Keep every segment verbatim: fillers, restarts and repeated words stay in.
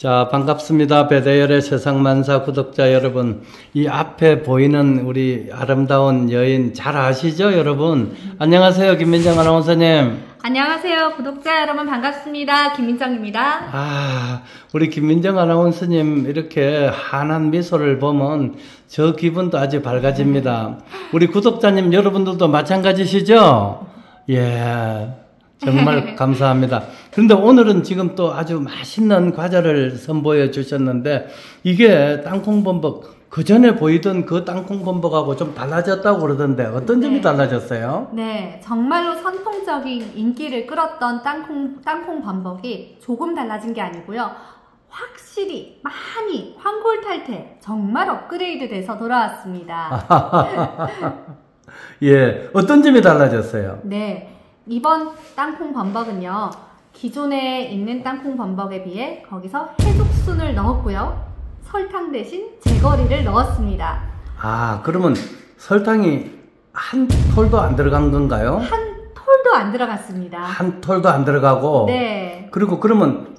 자, 반갑습니다. 배대열의 세상만사 구독자 여러분, 이 앞에 보이는 우리 아름다운 여인 잘 아시죠 여러분? 안녕하세요, 김민정 아나운서님. 안녕하세요, 구독자 여러분 반갑습니다. 김민정입니다. 아, 우리 김민정 아나운서님 이렇게 환한 미소를 보면 저 기분도 아주 밝아집니다. 우리 구독자님 여러분들도 마찬가지시죠? 예, 정말 감사합니다. 그런데 오늘은 지금 또 아주 맛있는 과자를 선보여 주셨는데, 이게 땅콩범벅, 그 전에 보이던 그 땅콩범벅하고 좀 달라졌다고 그러던데 어떤 점이 네. 달라졌어요? 네, 정말로 선풍적인 인기를 끌었던 땅콩, 땅콩범벅이 조금 달라진 게 아니고요, 확실히 많이 환골탈태, 정말 업그레이드 돼서 돌아왔습니다. 예, 어떤 점이 달라졌어요? 네, 이번 땅콩범벅은요, 기존에 있는 땅콩범벅에 비해 거기서 해죽순을 넣었고요, 설탕 대신 재거리를 넣었습니다. 아, 그러면 설탕이 한 톨도 안 들어간 건가요? 한 톨도 안 들어갔습니다. 한 톨도 안 들어가고. 네. 그리고 그러면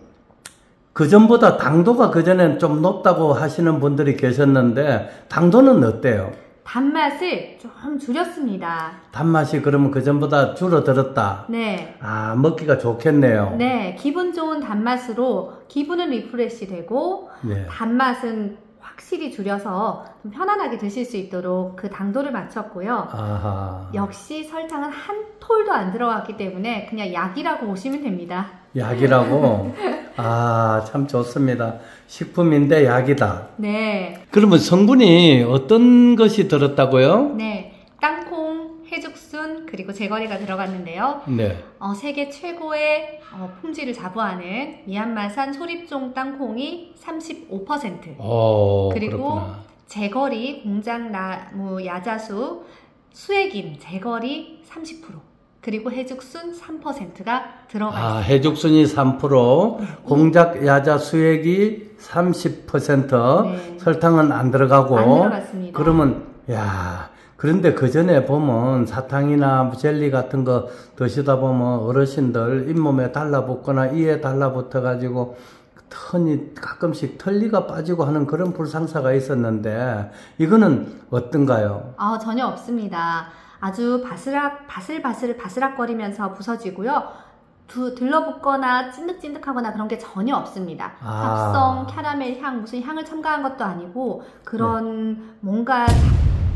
그 전보다 당도가 그 전엔 좀 높다고 하시는 분들이 계셨는데, 당도는 어때요? 단맛을 좀 줄였습니다. 단맛이 그러면 그전보다 줄어들었다. 네. 아, 먹기가 좋겠네요. 네, 기분 좋은 단맛으로 기분은 리프레시 되고, 네. 단맛은 확실히 줄여서 좀 편안하게 드실 수 있도록 그 당도를 맞췄고요. 아하. 역시 설탕은 한 톨도 안 들어갔기 때문에 그냥 약이라고 보시면 됩니다. 약이라고? 아, 참 좋습니다. 식품인데 약이다. 네. 그러면 성분이 어떤 것이 들었다고요? 네, 땅콩, 해죽순, 그리고 재거리가 들어갔는데요. 네. 어, 세계 최고의 어, 품질을 자부하는 미얀마산 소립종 땅콩이 삼십오 퍼센트. 오, 그리고 그렇구나. 재거리, 공장나무, 야자수, 수액임, 재거리 삼십 퍼센트. 그리고 해죽순 삼 퍼센트가 들어가 있습니다. 아, 해죽순이 삼 퍼센트, 공작 야자 수액이 삼십 퍼센트, 네. 설탕은 안 들어가고. 안 들어갔습니다. 그러면, 야, 그런데 그 전에 보면 사탕이나 젤리 같은 거 드시다 보면 어르신들 잇몸에 달라붙거나 이에 달라붙어가지고 턴이 가끔씩 털리가 빠지고 하는 그런 불상사가 있었는데, 이거는 어떤가요? 아, 전혀 없습니다. 아주 바스락, 바슬바슬 바스락거리면서 부서지고요. 두, 들러붙거나 찐득찐득하거나 그런 게 전혀 없습니다. 아. 쌉성, 캐러멜 향, 무슨 향을 첨가한 것도 아니고 그런 네. 뭔가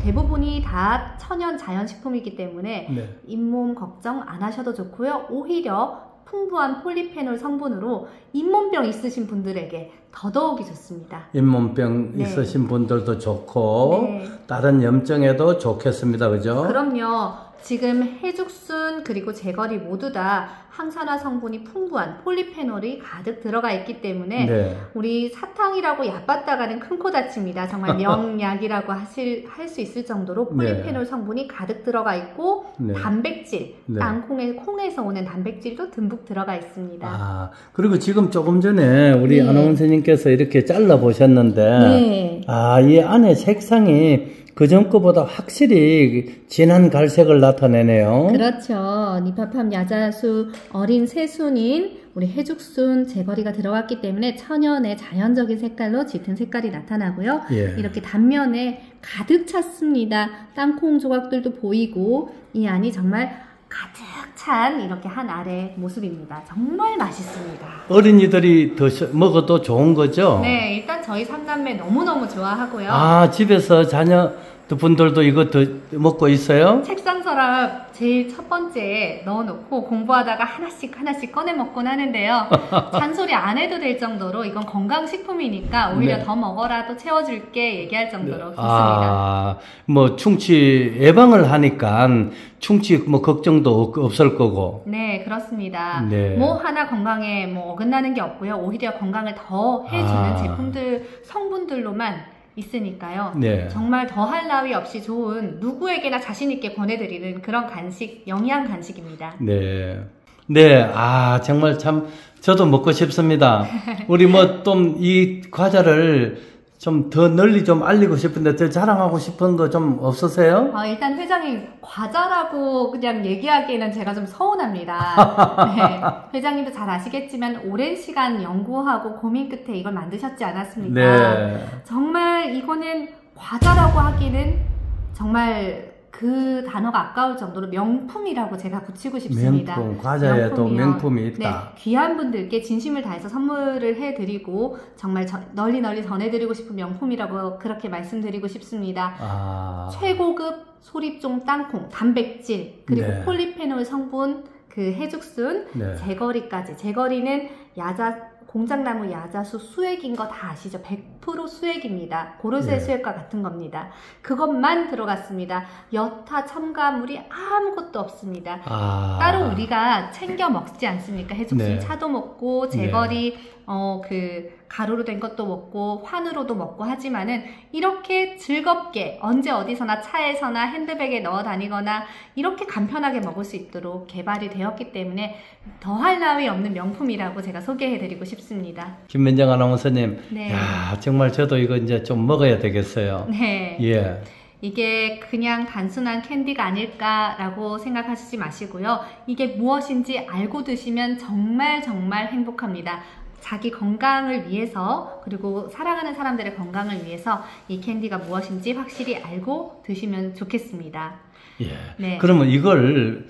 대부분이 다 천연 자연식품이기 때문에 네. 잇몸 걱정 안 하셔도 좋고요. 오히려 풍부한 폴리페놀 성분으로 잇몸병 있으신 분들에게 더더욱이 좋습니다. 잇몸병 네. 있으신 분들도 좋고 네. 다른 염증에도 좋겠습니다. 그죠? 그럼요. 지금 해죽순 그리고 재거리 모두 다 항산화 성분이 풍부한 폴리페놀이 가득 들어가 있기 때문에 네. 우리 사탕이라고 얕봤다가는 큰코 다칩니다. 정말 명약이라고 하실, 할 수 있을 정도로 폴리페놀 네. 성분이 가득 들어가 있고 네. 단백질, 네. 땅콩에, 콩에서 오는 단백질도 듬뿍 들어가 있습니다. 아, 그리고 지금 조금 전에 우리 네. 아나운서님께서 이렇게 잘라 보셨는데 네. 아, 이 안에 색상이 그전 거보다 확실히 진한 갈색을 나타내네요. 그렇죠. 니파팜 야자수, 어린 새순인 우리 해죽순, 재거리가 들어왔기 때문에 천연의 자연적인 색깔로 짙은 색깔이 나타나고요. 예. 이렇게 단면에 가득 찼습니다. 땅콩 조각들도 보이고, 이 안이 정말 가득 찬 이렇게 한 알의 모습입니다. 정말 맛있습니다. 어린이들이 드셔, 먹어도 좋은 거죠? 네, 일단 저희 삼 남매 너무너무 좋아하고요. 아, 집에서 자녀 분들도 이거 더 먹고 있어요? 책상 서랍 제일 첫 번째에 넣어놓고 공부하다가 하나씩 하나씩 꺼내 먹곤 하는데요. 잔소리 안 해도 될 정도로 이건 건강식품이니까 오히려 네. 더 먹어라, 또 채워줄게 얘기할 정도로 좋습니다. 아, 뭐 충치 예방을 하니까 충치 뭐 걱정도 없을 거고. 네, 그렇습니다. 네. 뭐 하나 건강에 뭐 어긋나는 게 없고요. 오히려 건강을 더 해주는 아. 제품들, 성분들로만 있으니까요. 네. 정말 더할 나위 없이 좋은, 누구에게나 자신 있게 권해드리는 그런 간식, 영양 간식입니다. 네, 네, 아, 정말 참 저도 먹고 싶습니다. 우리 뭐 좀 이 과자를 좀 더 널리 좀 알리고 싶은데 더 자랑하고 싶은 거 좀 없으세요? 아, 일단 회장님 과자라고 그냥 얘기하기에는 제가 좀 서운합니다. 네, 회장님도 잘 아시겠지만 오랜 시간 연구하고 고민 끝에 이걸 만드셨지 않았습니까? 네. 정말 이거는 과자라고 하기는 정말 그 단어가 아까울 정도로 명품이라고 제가 붙이고 싶습니다. 명품, 과자에 또 명품이 있다. 네, 귀한 분들께 진심을 다해서 선물을 해드리고 정말 저, 널리 널리 전해드리고 싶은 명품이라고 그렇게 말씀드리고 싶습니다. 아... 최고급 소립종 땅콩, 단백질, 그리고 네. 폴리페놀 성분, 그 해죽순, 네. 재거리까지. 재거리는 야자 공작나무 야자수 수액인 거 다 아시죠? 백 퍼센트 수액입니다. 고로쇠 네. 수액과 같은 겁니다. 그것만 들어갔습니다. 여타 첨가물이 아무것도 없습니다. 아... 따로 우리가 챙겨 먹지 않습니까? 해죽순 네. 차도 먹고 재거리 네. 어, 그 가루로 된 것도 먹고 환으로도 먹고 하지만은 이렇게 즐겁게 언제 어디서나 차에서나 핸드백에 넣어 다니거나 이렇게 간편하게 먹을 수 있도록 개발이 되었기 때문에 더할 나위 없는 명품이라고 제가 소개해드리고 싶습니다. 김민정 아나운서님, 네. 야, 정말 저도 이거 이제 좀 먹어야 되겠어요. 네. 예. 이게 그냥 단순한 캔디가 아닐까라고 생각하시지 마시고요. 이게 무엇인지 알고 드시면 정말 정말 행복합니다. 자기 건강을 위해서 그리고 사랑하는 사람들의 건강을 위해서 이 캔디가 무엇인지 확실히 알고 드시면 좋겠습니다. 예. 네. 그러면 이걸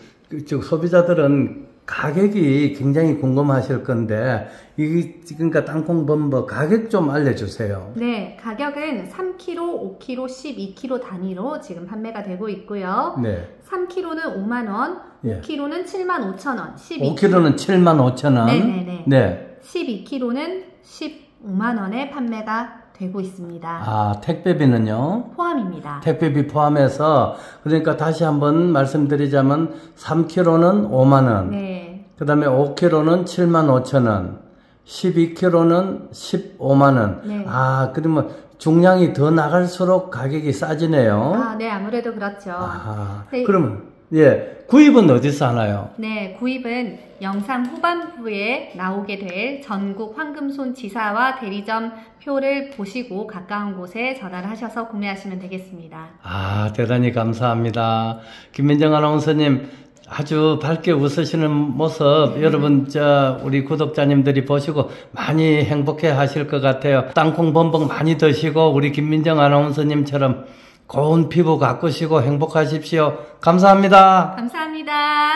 즉 소비자들은 가격이 굉장히 궁금하실 건데 이 그러니까 땅콩 범벅 가격 좀 알려주세요. 네, 가격은 삼 킬로그램, 오 킬로그램, 십이 킬로그램 단위로 지금 판매가 되고 있고요. 네. 삼 킬로그램는 오만 원, 예. 오 킬로그램는 칠만 오천 원, 십이 킬로그램는 오 킬로그램는 칠만 오천 원. 네네네. 네. 십이 킬로그램는 십오만 원에 판매가 되고 있습니다. 아, 택배비는요? 포함입니다. 택배비 포함해서 그러니까 다시 한번 말씀드리자면 삼 킬로그램는 오만 원, 네. 그 다음에 오 킬로그램는 칠만 오천 원, 십이 킬로그램는 십오만 원. 네. 아, 그러면 중량이 더 나갈수록 가격이 싸지네요. 아, 네, 아무래도 그렇죠. 아, 네. 그러면 예, 구입은 어디서 하나요? 네, 구입은 영상 후반부에 나오게 될 전국 황금손 지사와 대리점 표를 보시고 가까운 곳에 전화를 하셔서 구매하시면 되겠습니다. 아, 대단히 감사합니다. 김민정 아나운서님 아주 밝게 웃으시는 모습 네. 여러분 저 우리 구독자님들이 보시고 많이 행복해 하실 것 같아요. 땅콩 범벅 많이 드시고 우리 김민정 아나운서님처럼 고운 피부 가꾸시고 행복하십시오. 감사합니다. 감사합니다.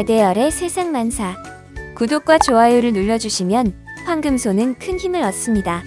다대열의 세상만사 구독과 좋아요를 눌러주시면 황금소는 큰 힘을 얻습니다.